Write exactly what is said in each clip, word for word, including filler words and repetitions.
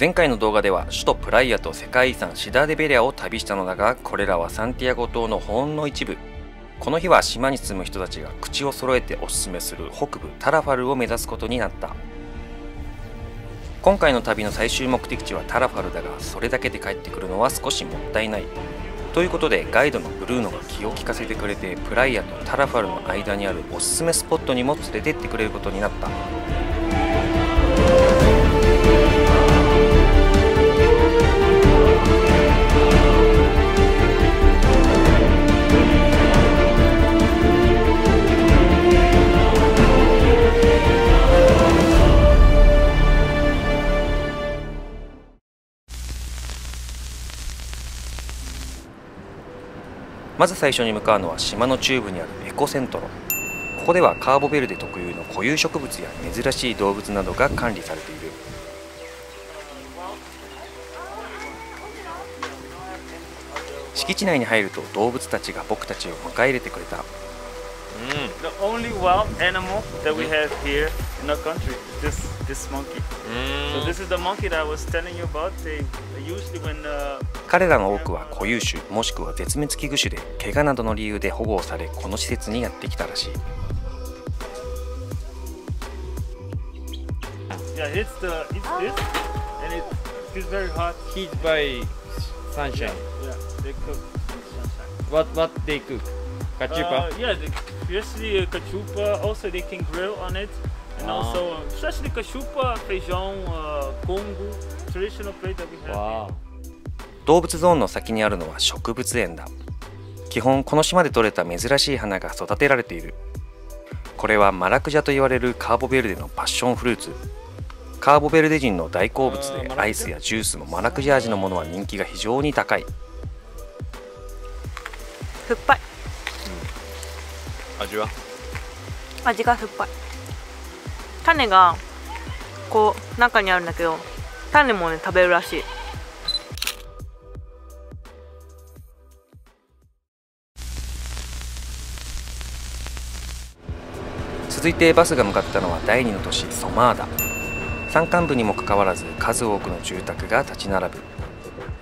前回の動画では首都プライアと世界遺産シダーデベリアを旅したのだが、これらはサンティアゴ島のほんの一部。この日は島に住む人たちが口を揃えてお勧めする北部タラファルを目指すことになった。今回の旅の最終目的地はタラファルだが、それだけで帰ってくるのは少しもったいないということで、ガイドのブルーノが気を利かせてくれて、プライアとタラファルの間にあるおすすめスポットにも連れてってくれることになった。まず最初に向かうのは島の中部にあるエコセントロ。ここではカーボベルデ特有の固有植物や珍しい動物などが管理されている。敷地内に入ると動物たちが僕たちを迎え入れてくれた。彼らの多くは固有種もしくは絶滅危惧種で、怪我などの理由で保護をされ、この施設にやってきたらしい。動物ゾーンの先にあるのは植物園だ。基本この島で採れた珍しい花が育てられている。これはマラクジャと言われるカーボベルデのパッションフルーツ。カーボベルデ人の大好物で、アイスやジュースもマラクジャ味のものは人気が非常に高い。酸っぱい、うん、味は味が酸っぱい。種がこう中にあるんだけど、種もね食べるらしい。続いてバスが向かったのは第二の都市ソマーダ。山間部にもかかわらず数多くの住宅が立ち並ぶ。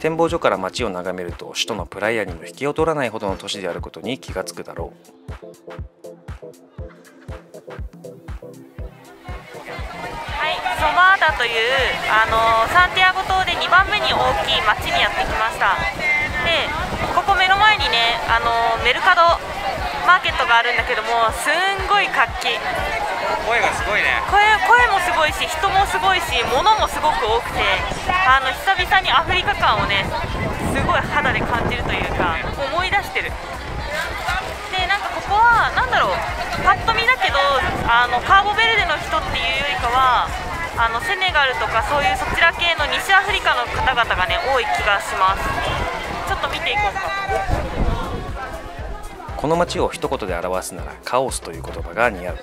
展望所から街を眺めると、首都のプライアにも引けを取らないほどの都市であることに気がつくだろう。ソマーダというあのサンティアゴ島でにばんめに大きい町にやってきました。でここ目の前にね、あのメルカドマーケットがあるんだけども、すんごい活気。声がすごいね。 声, 声もすごいし、人もすごいし、物もすごく多くて、あの久々にアフリカ感をねすごい肌で感じるというか、思い出してる。でなんかここはなんだろう、パッと見だけどあのカーボベルデの人っていうよりかは、あのセネガルとかそういうそちら系の西アフリカの方々がね多い気がします。ちょっと見ていこうか。この街を一言で表すならカオスという言葉が似合う。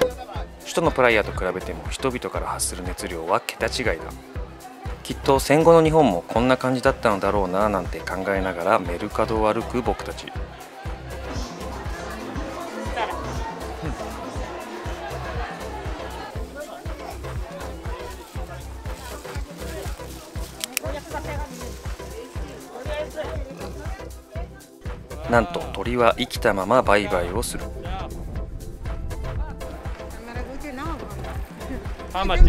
首都のプライアと比べても人々から発する熱量は桁違いだ。きっと戦後の日本もこんな感じだったのだろうななんて考えながらメルカドを歩く僕たち。なんと鳥は生きたまま売買をする。はい、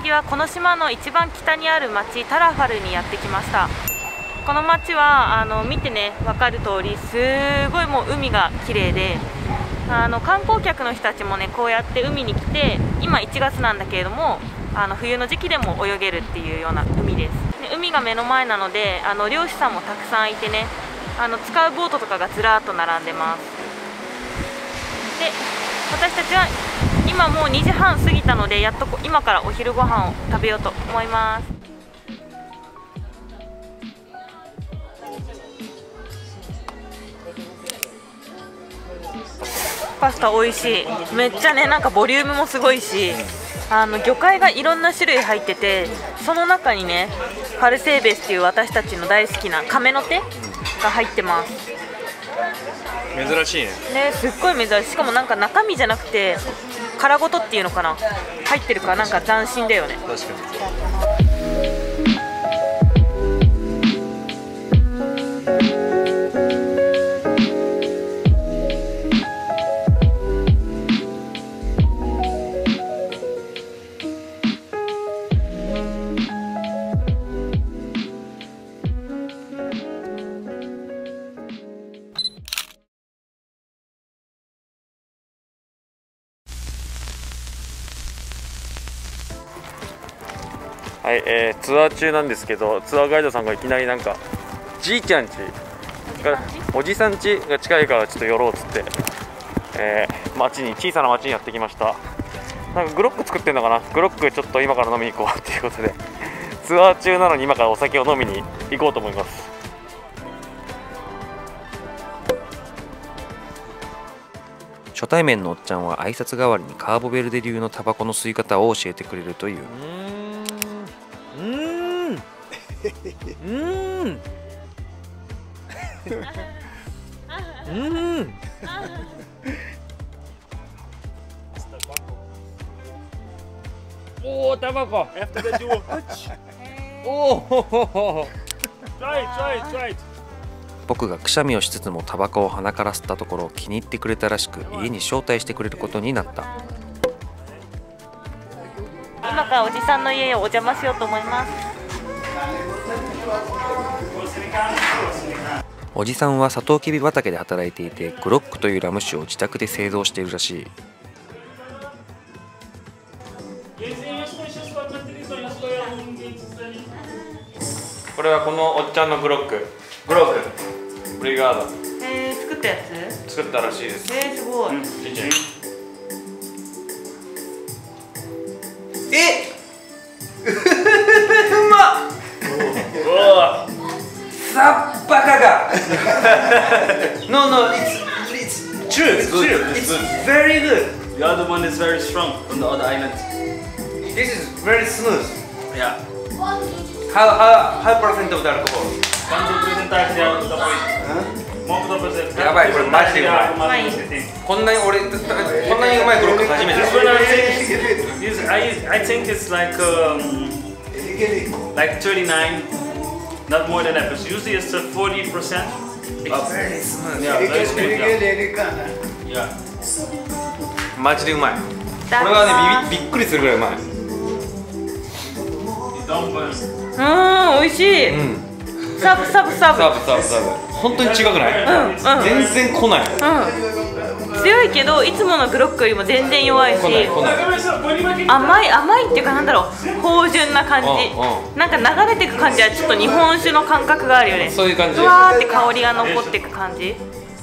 次はこの島の一番北にある町タラファルにやってきました。この町はあの見てね分かる通り、すごいもう海が綺麗で、あの観光客の人たちもねこうやって海に来て、今いちがつなんだけれども、あの冬の時期でも泳げるっていうような海です。で海が目の前なので、あの漁師さんもたくさんいてね、あの使うボートとかがずらーっと並んでます。で私たちは今もうにじはん過ぎたので、やっと今からお昼ご飯を食べようと思います。パスタ美味しい。めっちゃねなんかボリュームもすごいし、あの魚介がいろんな種類入ってて、その中にねパルセーベスっていう私たちの大好きな亀の手が入ってます。珍しいね。ね、すっごい珍しい。しかもなんか中身じゃなくて殻ごとっていうのかな、入ってるからなんか斬新だよね。確かに。はい、えー、ツアー中なんですけど、ツアーガイドさんがいきなりなんかじいちゃん家がおじさん家が近いからちょっと寄ろうっつって、えー、町に小さな町にやってきました。なんかグロック作ってんのかな、グロックちょっと今から飲みに行こうっていうことで、ツアー中なのに今からお酒を飲みに行こうと思います。初対面のおっちゃんは挨拶代わりにカーボベルデ流のタバコの吸い方を教えてくれるという。うんうんおお、タバコ。僕がくしゃみをしつつもタバコを鼻から吸ったところ、気に入ってくれたらしく、家に招待してくれることになった。今からおじさんの家をお邪魔しようと思います。おじさんはサトウキビ畑で働いていて、グロックというラム酒を自宅で製造しているらしい。これはこのおっちゃんのグロック。グロックブリガード、えー、作ったやつ作ったらしいです。えー、すごい、うん、いいじゃん。えっうまっさっバカがNo, no, it's, it's true, it's true, it's very good. The other one is very strong from the other island. This is very smooth. Yeah. How, how, how percent of the alcohol? one hundred percent alcohol. やばい、これマジでうまい。こんなに俺、こんなにうまいグロック初めて。I think it's like, um, like thirty-nine.Not more than that, but usually it's forty percent. Oh, very smooth. Yeah, very smooth. Yeah. マジでうまい。これはね、びっくりするぐらいうまい。うん、美味しい。サブサブサブ。サブサブサブ。本当に違くない？うんうん。全然来ない。うん。強いけど、いつものグロックよりも全然弱いし。来ない来ない。甘い甘いっていうかなんだろう。芳醇な感じ。なんか流れていく感じはちょっと日本酒の感覚があるよね。そういう感じ。ふわーって香りが残っていく感じ。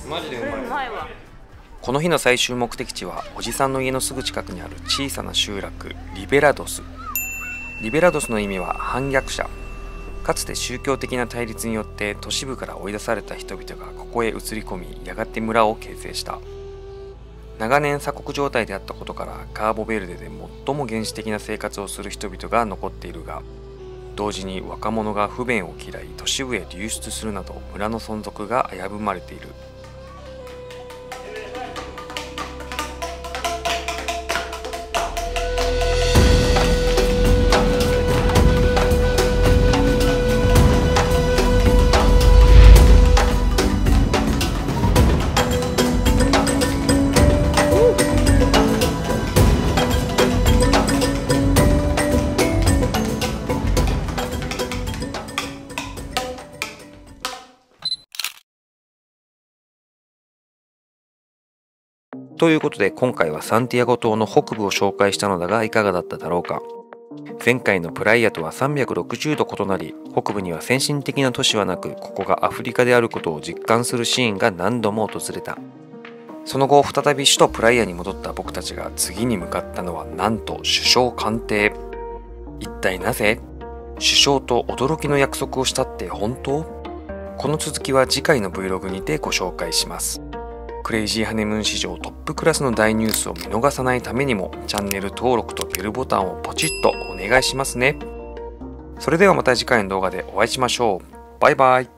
マジでうまいわ。この日の最終目的地はおじさんの家のすぐ近くにある小さな集落リベラドス。リベラドスの意味は反逆者。かつて宗教的な対立によって都市部から追い出された人々がここへ移り込み、やがて村を形成した。長年鎖国状態であったことから、カーボベルデで最も原始的な生活をする人々が残っているが、同時に若者が不便を嫌い都市部へ流出するなど、村の存続が危ぶまれている。ということで、今回はサンティアゴ島の北部を紹介したのだが、いかがだっただろうか。前回のプライアとはさんびゃくろくじゅうど異なり、北部には先進的な都市はなく、ここがアフリカであることを実感するシーンが何度も訪れた。その後再び首都プライアに戻った僕たちが次に向かったのは、なんと首相官邸。一体なぜ？首相と驚きの約束をしたって本当？この続きは次回の ブイログ にてご紹介します。クレイジーハネムーン史上トップクラスの大ニュースを見逃さないためにも、チャンネル登録とベルボタンをポチッとお願いしますね。それではまた次回の動画でお会いしましょう。バイバイ。